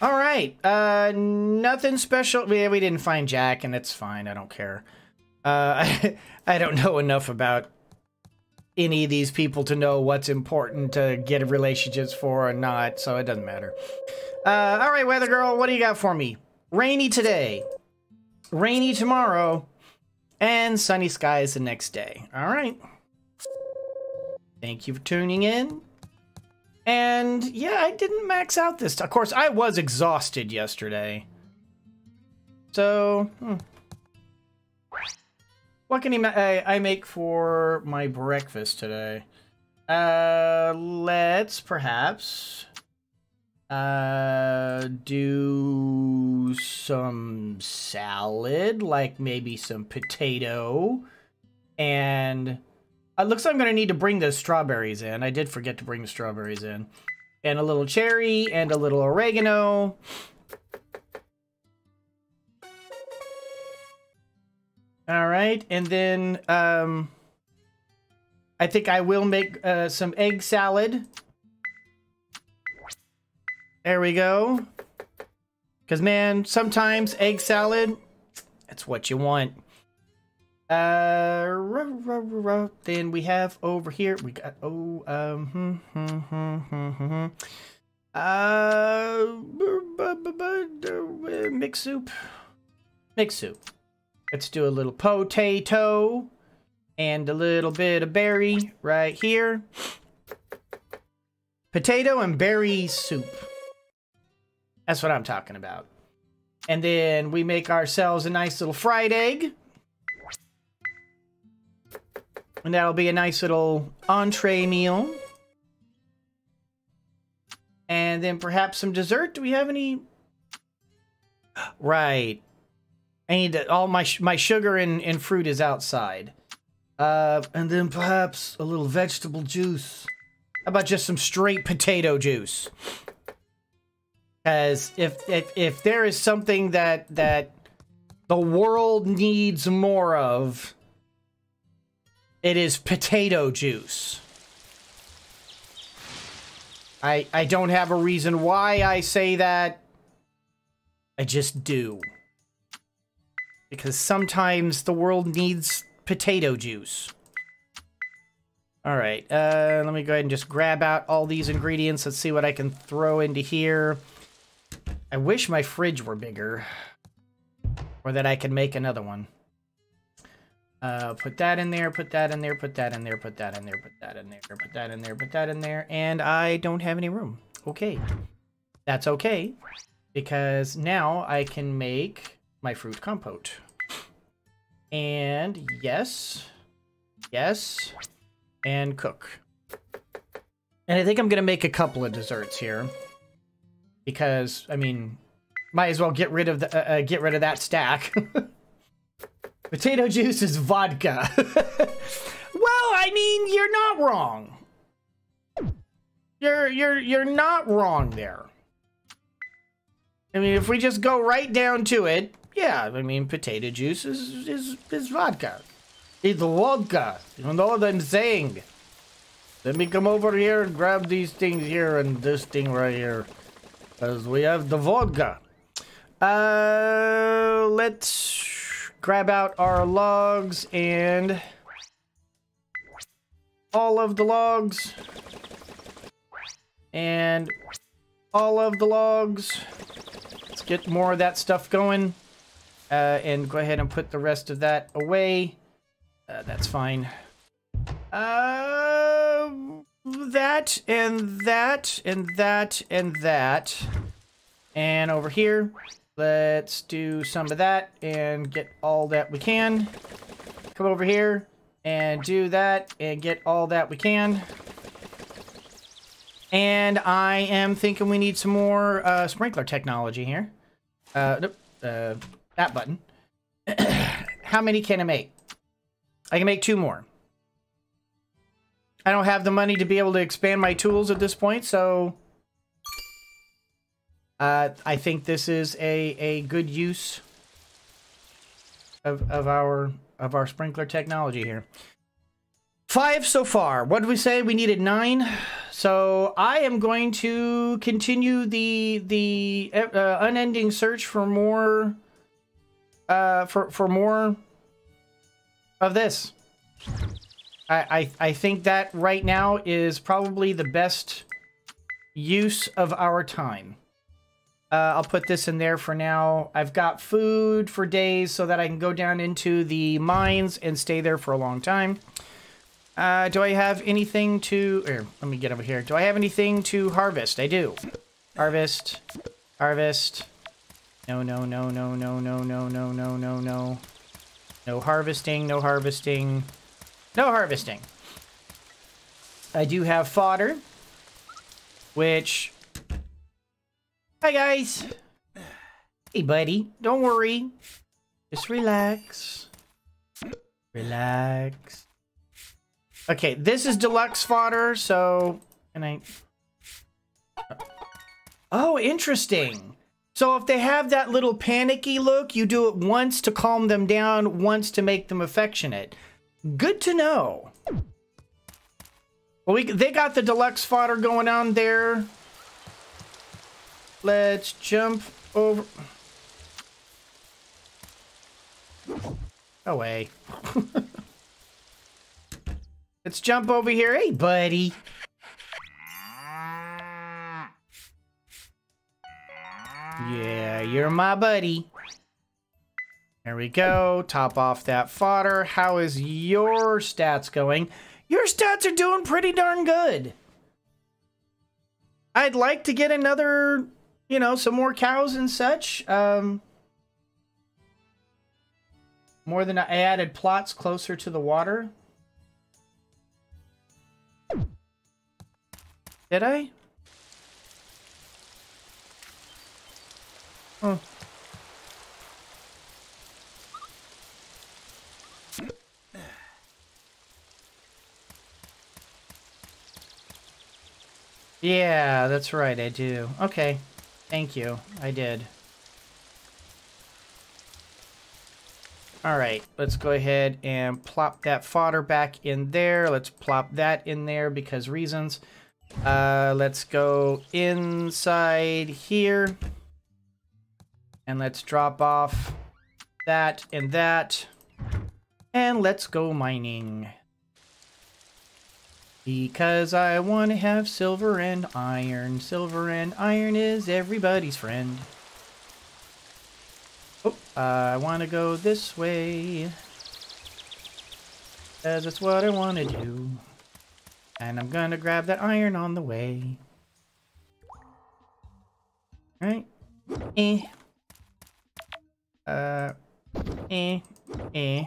All right. Nothing special. We didn't find Jack, and it's fine. I don't care. I don't know enough about any of these people to know what's important to get relationships for or not, so it doesn't matter. All right, Weather Girl, what do you got for me? Rainy today, rainy tomorrow, and sunny skies the next day. All right. Thank you for tuning in. And yeah, I didn't max out this. Of course, I was exhausted yesterday. So, what can I make for my breakfast today? Let's perhaps do some salad, like maybe some potato, and it looks like I'm going to need to bring those strawberries in. I did forget to bring the strawberries in. And a little cherry and a little oregano. All right. And then I think I will make some egg salad. There we go. Because, man, sometimes egg salad, that's what you want. Then we have over here, we got, mixed soup. Let's do a little potato and a little bit of berry right here. Potato and berry soup. That's what I'm talking about. And then we make ourselves a nice little fried egg. And that'll be a nice little entree meal. And then perhaps some dessert. Do we have any? Right. I need to, all my sugar and fruit is outside. And then perhaps a little vegetable juice. How about just some straight potato juice? Because if there is something that the world needs more of, it is potato juice. I don't have a reason why I say that. I just do. Because sometimes the world needs potato juice. All right. Let me go ahead and just grab out all these ingredients. Let's see what I can throw into here. I wish my fridge were bigger. Or that I could make another one. Put that in there, put that in there, put that in there, put that in there, put that in there, put that in there, put that in there, and I don't have any room. Okay. That's okay, because now I can make my fruit compote. And yes, yes, and cook. And I think I'm going to make a couple of desserts here, because, I mean, might as well get rid of the, that stack. Potato juice is vodka. Well, I mean, you're not wrong. You're not wrong there. I mean, if we just go right down to it, yeah, I mean, potato juice is vodka. It's vodka. You know what I'm saying? Let me come over here and grab these things here and this thing right here, because we have the vodka. Let's grab out our logs and all of the logs and all of the logs. Let's get more of that stuff going, and go ahead and put the rest of that away. That's fine. That and that and that and that, and over here. Let's do some of that and get all that we can. Come over here and do that and get all that we can. And I am thinking we need some more sprinkler technology here. That button. How many can I make? I can make 2 more. I don't have the money to be able to expand my tools at this point, so I think this is a good use of our sprinkler technology here. 5 so far. What did we say? We needed 9. So I am going to continue the unending search for more for more of this. I think that right now is probably the best use of our time. I'll put this in there for now. I've got food for days so that I can go down into the mines and stay there for a long time. Do I have anything to... Here, let me get over here. Do I have anything to harvest? I do. Harvest. Harvest. No, no, no, no, no, no, no, no, no, no, no. No harvesting, no harvesting. No harvesting. I do have fodder. Which... Hi, guys. Hey, buddy. Don't worry. Just relax. Relax. Okay, this is deluxe fodder, so... And I... Oh, interesting. So if they have that little panicky look, you do it once to calm them down, once to make them affectionate. Good to know. Well, they got the deluxe fodder going on there. Let's jump over. Away. Let's jump over here. Hey, buddy. Yeah, you're my buddy. There we go. Top off that fodder. How is your stats going? Your stats are doing pretty darn good. I'd like to get another, you know, some more cows and such. More than I added plots closer to the water. Did I? Oh. Yeah, that's right, I do. Okay, thank you. I did. Alright, let's go ahead and plop that fodder back in there. Let's plop that in there because reasons. Let's go inside here. And let's drop off that and that. And let's go mining. Because I want to have silver and iron. Silver and iron is everybody's friend. Oh, I want to go this way. Because it's what I want to do. And I'm gonna grab that iron on the way. Alright. Eh. Eh. Eh.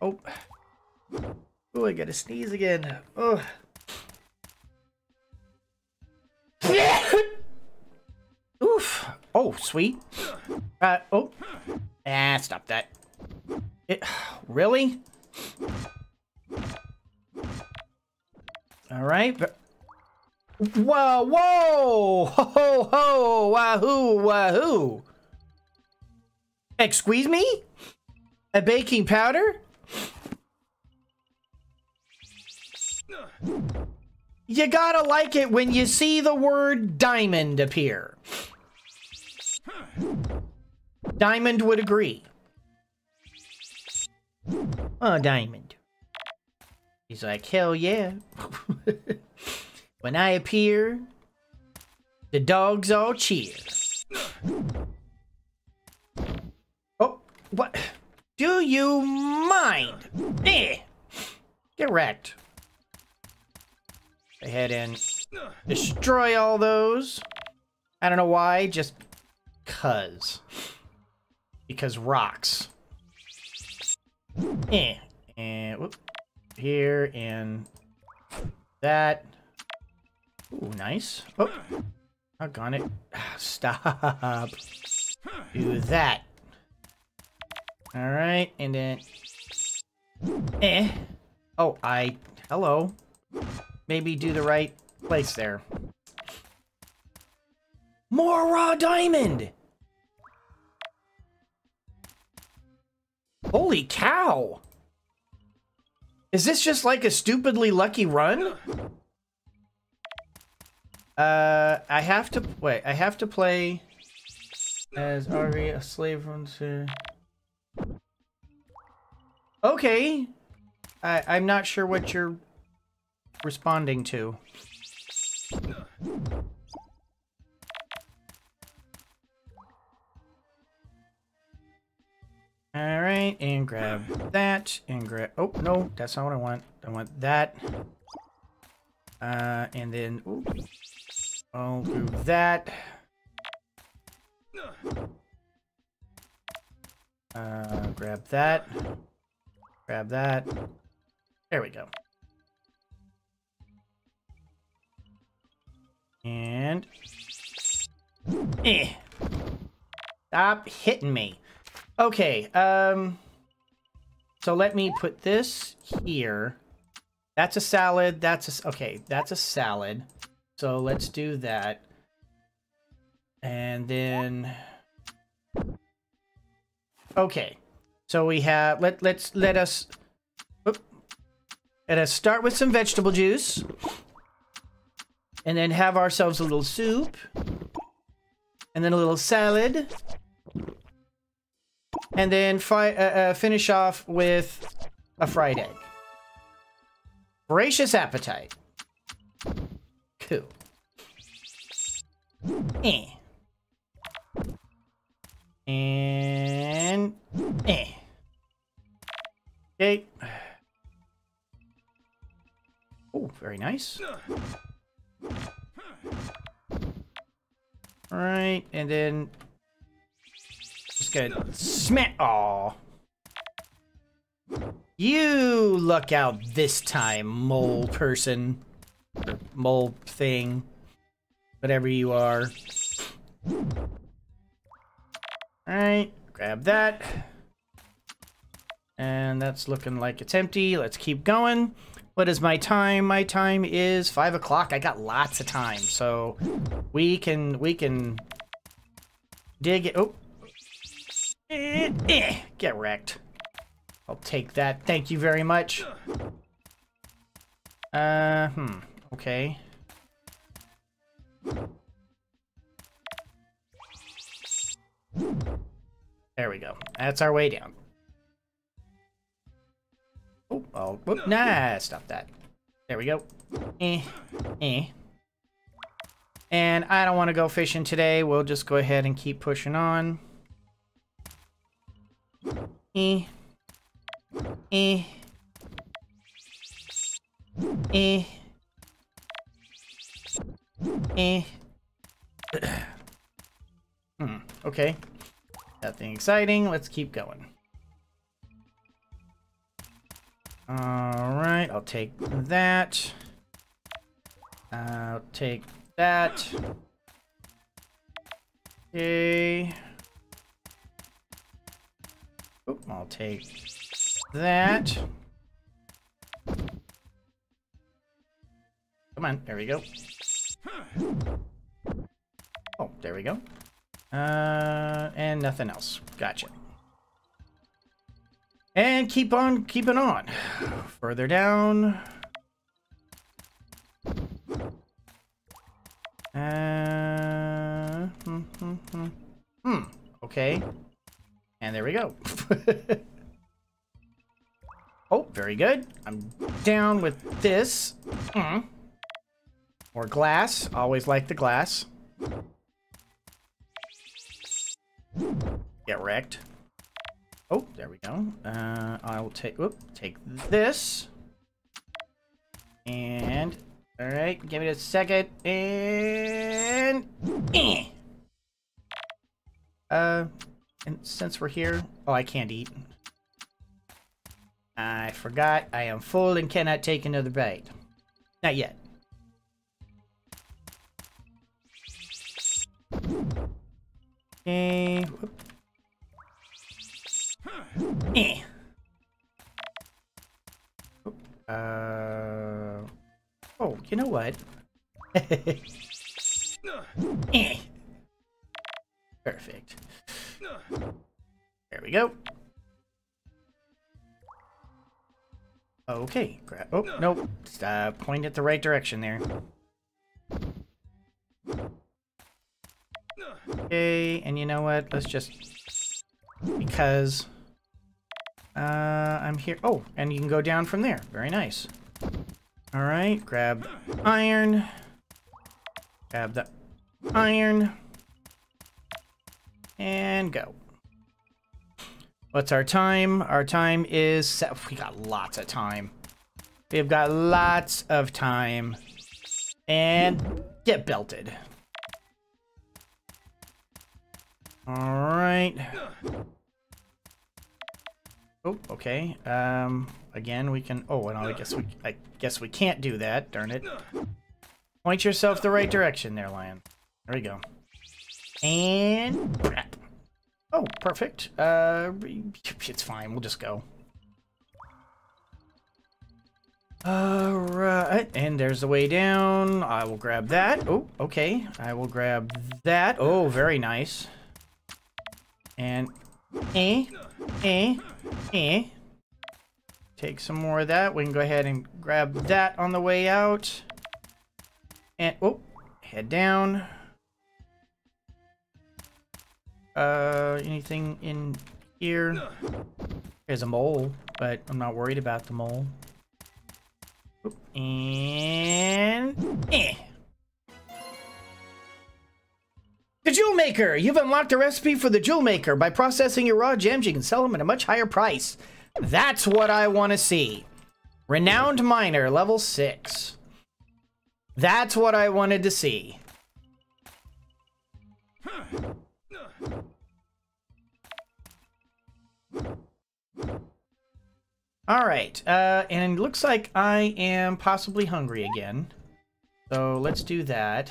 Oh. Oh, I gotta sneeze again. Oh. Oof. Oh, sweet. Oh. Ah, stop that. It, really? All right. Whoa, whoa! Ho, ho, ho! Wahoo, wahoo! Excuse me? A baking powder? You gotta like it when you see the word diamond appear. Diamond would agree. Oh, Diamond. He's like, hell yeah. When I appear, the dogs all cheer. Oh, what? Do you mind? Eh. Get wrecked. Go ahead and destroy all those. I don't know why, just 'cause. Because rocks. Eh. And whoop, here and that. Ooh, nice. Oh, I got it. Stop. Do that. All right, and then. Eh. Oh, I. Hello. Maybe do the right place there. More raw diamond. Holy cow! Is this just like a stupidly lucky run? I have to play as RV, a slave hunter. Okay. I'm not sure what you're responding to. All right, and grab that, and grab, oh, no, that's not what I want. I want that. And then, ooh, I'll do that. Grab that. Grab that. There we go. And, stop hitting me. Okay, so let me put this here. That's a salad. That's a, okay, that's a salad. So let's do that. And then, okay. So we have, let us start with some vegetable juice. And then have ourselves a little soup. And then a little salad. And then finish off with a fried egg. Voracious appetite. Cool. And... Okay. Oh, very nice. All right, and then... Just gonna smack. Aw. You luck out this time, mole person. Mole thing. Whatever you are. Alright, grab that. And that's looking like it's empty. Let's keep going. What is my time? My time is 5 o'clock. I got lots of time, so we can dig it. Oh. Get wrecked. I'll take that. Thank you very much. Okay. There we go. That's our way down. Oh, whoop. Nah, stop that. There we go. And I don't want to go fishing today. We'll just go ahead and keep pushing on. Okay. Nothing exciting. Let's keep going. Alright, I'll take that. I'll take that. Okay. Oop, I'll take that. Come on, there we go. Oh, there we go. And nothing else. Gotcha. And keep on keeping on. Further down. Okay. And there we go. Oh, very good. I'm down with this. More glass. Always like the glass. Get wrecked. Oh, there we go. I'll take. Whoop. Take this. And all right. Give it a second. And. And since we're here, oh, I can't eat. I forgot. I am full and cannot take another bite. Not yet. Okay. Whoop. Oh, you know what? Perfect. There we go. Okay, grab. Oh, nope. Point it the right direction there. Okay, and you know what? Let's just. Because. I'm here. Oh, and you can go down from there. Very nice. Alright, grab iron. Grab the iron. And go. What's our time? Our time is set. We got lots of time. We've got lots of time. And get belted. Alright. Oh, okay. Again, we can. Oh, and I guess we can't do that. Darn it! Point yourself the right direction, there, Lion. There we go. And oh, perfect. It's fine. We'll just go. All right. And there's the way down. I will grab that. Oh, okay. I will grab that. Oh, very nice. And take some more of that. We can go ahead and grab that on the way out. And oh, head down. Anything in here? There's a mole, but I'm not worried about the mole. Oop, and The Jewel Maker! You've unlocked a recipe for the Jewel Maker. By processing your raw gems, you can sell them at a much higher price. That's what I want to see. Renowned Miner, level 6. That's what I wanted to see. Alright, and it looks like I am possibly hungry again. So let's do that.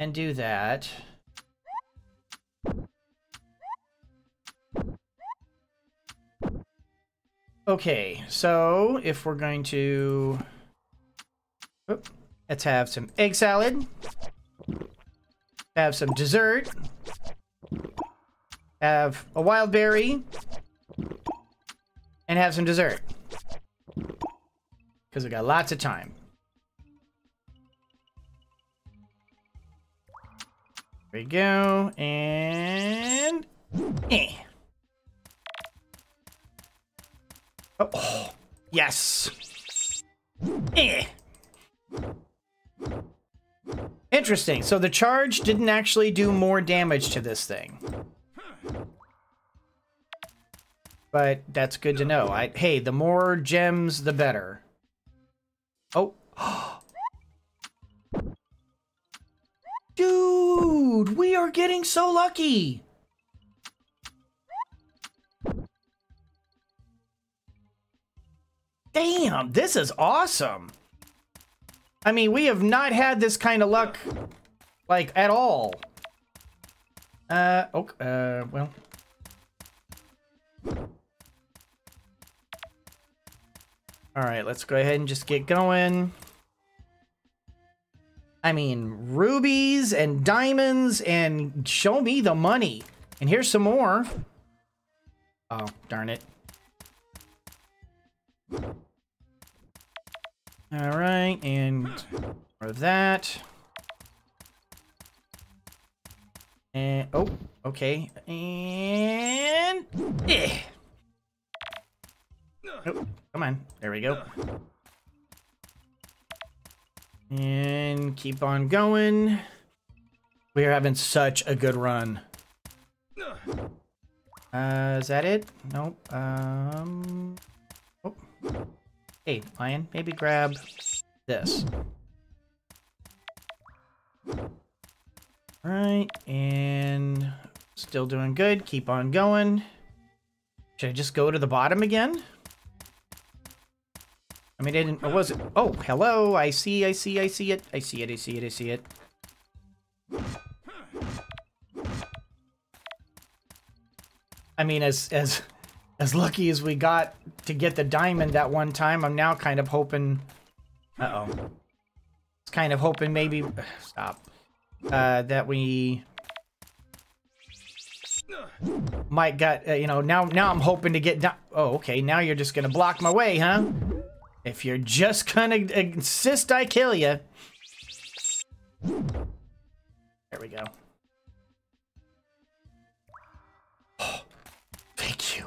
And do that. Okay, so if we're going to... let's have some egg salad. Have some dessert. Have a wild berry. And have some dessert. Because we got lots of time. There we go, and... Oh, yes! Interesting, so the charge didn't actually do more damage to this thing. But that's good to know. Hey, the more gems, the better. Oh! Dude, we are getting so lucky. Damn, this is awesome. I mean, we have not had this kind of luck, like, at all. Well. Alright, let's go ahead and just get going. I mean, rubies and diamonds and show me the money. And here's some more. Oh, darn it. All right, and more of that. And, oh, okay. And, oh, come on, there we go. And keep on going. We are having such a good run. Is that it? Nope. Oh. Hey, Lion, maybe grab this. Right, and still doing good. Keep on going. Should I just go to the bottom again? I mean, I didn't. What was it? Oh, hello! I see it. I mean, as lucky as we got to get the diamond that one time, I'm now kind of hoping. It's kind of hoping maybe. Stop. That we Mike got, you know, now I'm hoping to get down. Oh, okay, now you're just gonna block my way, huh? If you're just gonna insist I kill you. There we go. Oh, thank you.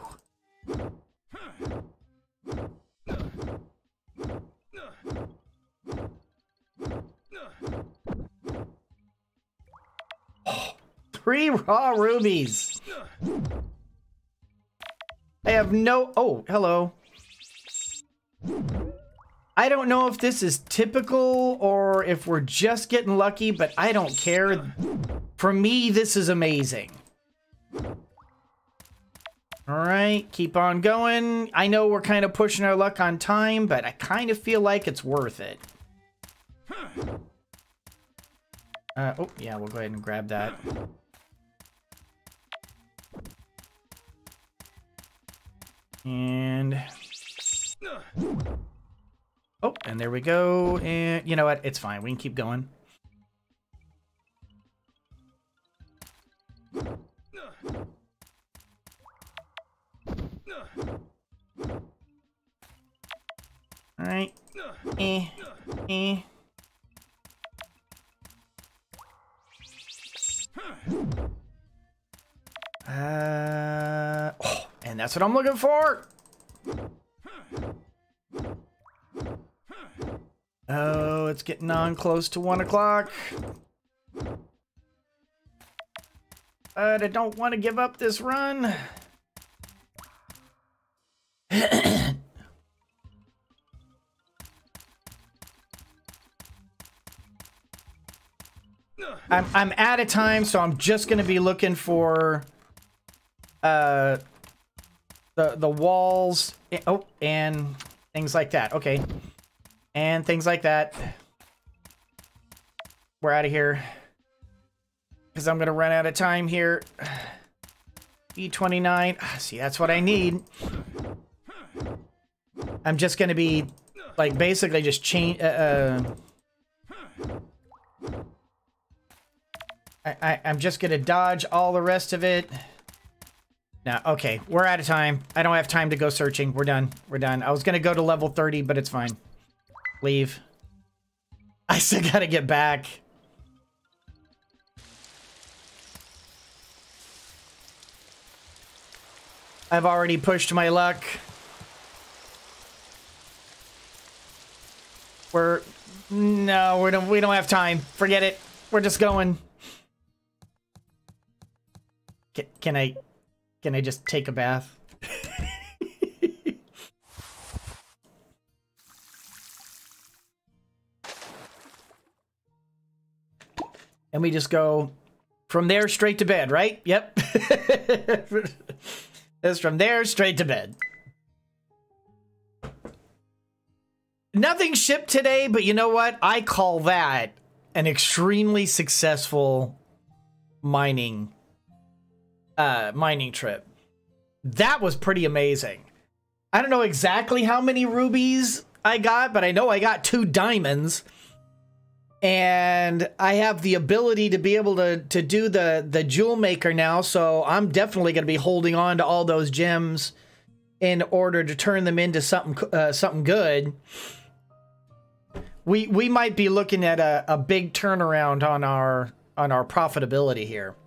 Oh, 3 raw rubies. I have no... Oh, hello. I don't know if this is typical or if we're just getting lucky, but I don't care. For me, this is amazing. Alright, keep on going. I know we're kind of pushing our luck on time, but I kind of feel like it's worth it. Oh, yeah, we'll go ahead and grab that. And... Oh, and there we go. And you know what? It's fine. We can keep going. All right. Oh, and that's what I'm looking for. Oh, it's getting on close to 1 o'clock. But I don't want to give up this run. I'm out of time, so I'm just going to be looking for the walls. Oh, and things like that. Okay. And things like that. We're out of here. Because I'm going to run out of time here. E29. See, that's what I need. I'm just going to be, like, basically just change... I'm just going to dodge all the rest of it. No, okay. We're out of time. I don't have time to go searching. We're done. We're done. I was going to go to level 30, but it's fine. Leave. I still gotta get back. I've already pushed my luck. We don't have time. Forget it. We're just going. Can I just take a bath? And we just go from there straight to bed, right? Yep. It's from there straight to bed. Nothing shipped today, but you know what? I call that an extremely successful mining trip. That was pretty amazing. I don't know exactly how many rubies I got, but I know I got 2 diamonds. And I have the ability to be able to do the jewel maker now, so I'm definitely going to be holding on to all those gems in order to turn them into something something good. We might be looking at a big turnaround on our profitability here.